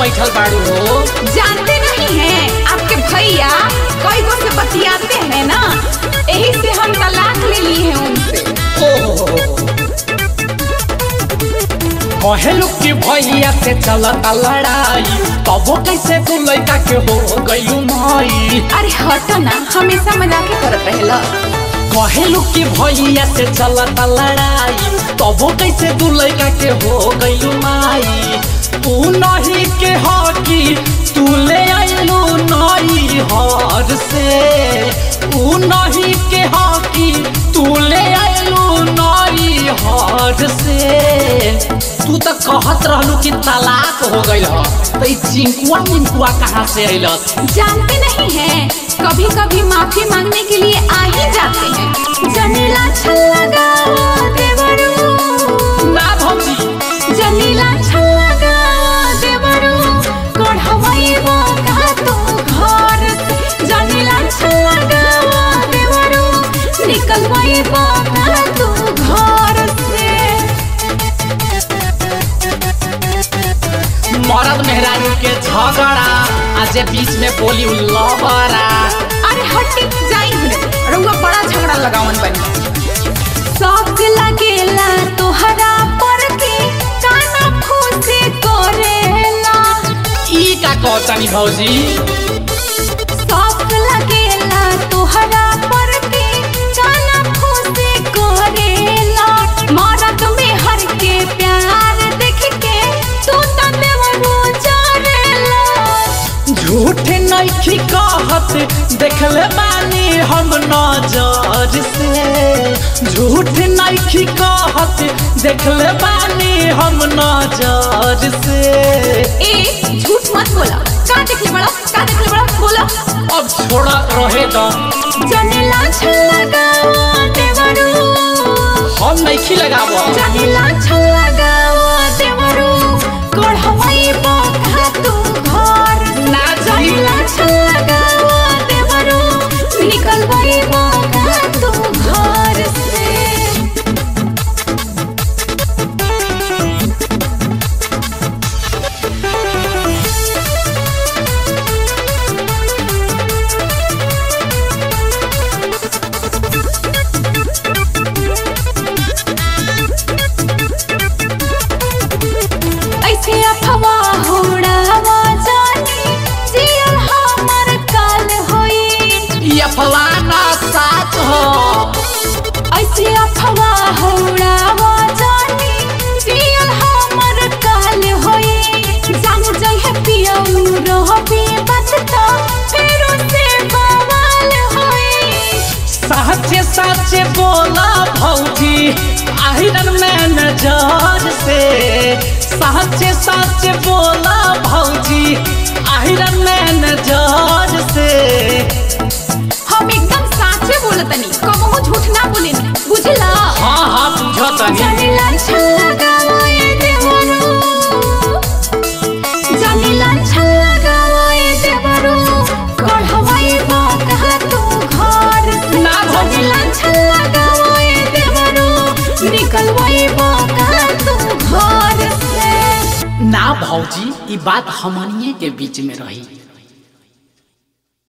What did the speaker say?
बैठल बाड़ू हो? जानते नहीं हैं आपके भैया कोई को से बतियाते हैं ना, यही से हम तलाक ले ली है उनसे। कहे लोग की भैया से चलता लड़ाई, तबो कैसे तू लड़का के हो गयी माई। अरे हटो ना, हमेशा मजाक करत रहेला। कहे लोग की भैया से चलता लड़ाई, तबो कैसे तू लड़का के हो गयी माई। तू नहीं के हकी तू ले आयलू नई हार से, तू नहीं के हकी तू ले आयलू नई हार से। तू तो कहत रहलू कि तलाक हो गई हो, तो ये चिंकुआ चिंकुआ कहाँ से आयल? जानते नहीं है, कभी कभी माफी मांगने के लिए आ ही जाते हैं। जनेला छल्ला गाओ देवरू ना भौजी, जनेला छल्ला मरद मेहरारू के झगड़ा आज बीच में बोली उल्लहरा। अरे हटी जाई रुंगा, बड़ा झगड़ा लगावन बनी। सब लगेला तोहरा पर के काना फूसे करेला, ई का कहतानी भौजी? सब लगेला तोहरा पर के काना फूसे करेला, मरद मेहर के प्यार देख के तू तने झूठे नइखी कहत देखले बानी हम नजर से, झूठे नइखी कहत देखले बानी हम नजर से। ए झूठ मत बोला, का देखले बड़ा, का देखले बड़ा बोला, अब छोड़ा रहे दा। जनेला छल्ला गाओ देवरू हम नइखी लगाबो, जनेला छल्ला गाओ देवरू कोढ़वई बखा तू घर ना जाइला छल्ला देवरू निकल वई बखा तू घर से। साचे बोला भौजी आहिरन में नजर से, साचे साचे बोला भौजी आहिरन में नजर से। हम एकदम साचे बोलतनी, कबो झूठ ना बोले, बुझला? हाँ हाँ बुझतनी। जनेला छल्ला गाओ देवरू, जनेला छल्ला गाओ देवरू कोढ़वई बखा तू घर ना। जनेला छल्ला गाओ देवरू निकलवई बखा तू घर से ना। भौजी ई बात हमनिए के बीच में रही।